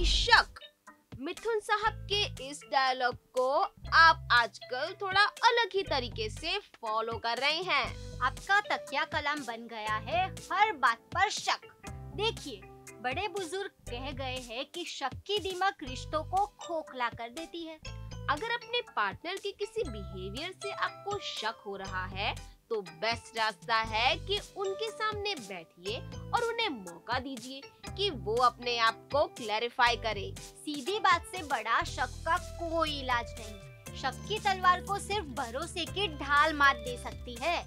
की शक। मिथुन साहब के इस डायलॉग को आप आजकल थोड़ा अलग ही तरीके से फॉलो कर रहे हैं। आपका तकिया कलाम बन गया है हर बात पर शक। देखिए बड़े बुजुर्ग कह गए हैं कि शक की दिमाग रिश्तों को खोखला कर देती है। अगर अपने पार्टनर के किसी बिहेवियर से आपको शक हो रहा है तो बेस्ट रास्ता है कि उनके सामने बैठिए और उन्हें मौका दीजिए कि वो अपने आप को क्लैरिफाई करे। सीधी बात से बड़ा शक का कोई इलाज नहीं। शक की तलवार को सिर्फ भरोसे की ढाल मार दे सकती है।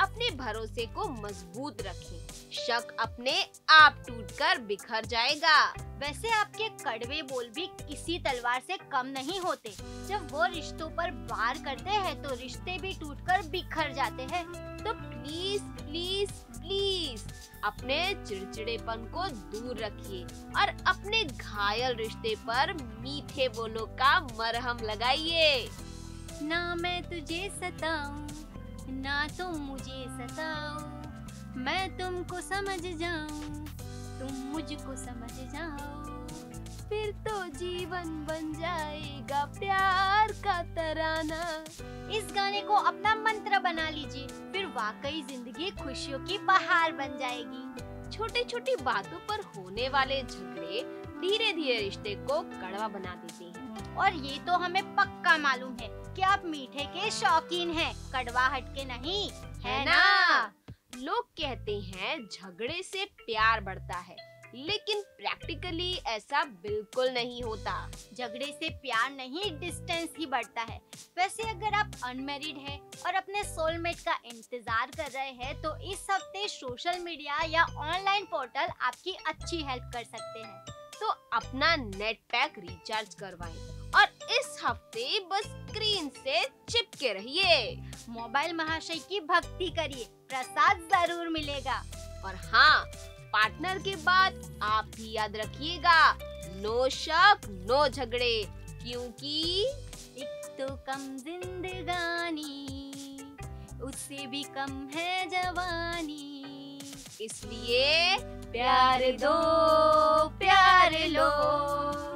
अपने भरोसे को मजबूत रखें, शक अपने आप टूटकर बिखर जाएगा। वैसे आपके कड़वे बोल भी किसी तलवार से कम नहीं होते। जब वो रिश्तों पर वार करते हैं तो रिश्ते भी टूटकर बिखर जाते हैं। तो प्लीज प्लीज प्लीज अपने चिड़चिड़ेपन को दूर रखिए और अपने घायल रिश्ते पर मीठे बोलों का मरहम लगाइए। ना मैं तुझे सताऊं ना तुम मुझे सताओ, मैं तुमको समझ जाऊं तुम मुझको समझ जाओ, फिर तो जीवन बन जाएगा प्यार का तराना। इस गाने को अपना मंत्र बना लीजिए, फिर वाकई जिंदगी खुशियों की बहार बन जाएगी। छोटी छोटी बातों पर होने वाले झगड़े धीरे धीरे रिश्ते को कड़वा बना देते हैं। और ये तो हमें पक्का मालूम है कि आप मीठे के शौकीन हैं, कड़वाहट के नहीं, है ना? लोग कहते हैं झगड़े से प्यार बढ़ता है, लेकिन प्रैक्टिकली ऐसा बिल्कुल नहीं होता। झगड़े से प्यार नहीं, डिस्टेंस ही बढ़ता है। वैसे अगर आप अनमैरिड हैं और अपने सोलमेट का इंतजार कर रहे हैं तो इस हफ्ते सोशल मीडिया या ऑनलाइन पोर्टल आपकी अच्छी हेल्प कर सकते हैं। तो अपना नेट पैक रिचार्ज करवाएं और इस हफ्ते बस स्क्रीन से चिपके रहिए। मोबाइल महाशय की भक्ति करिए, प्रसाद जरूर मिलेगा। और हाँ, पार्टनर के बाद आप भी याद रखिएगा, नो शक नो झगड़े, क्योंकि एक तो कम जिंदगानी उससे भी कम है जवानी। इसलिए प्यार दो प्यार लो।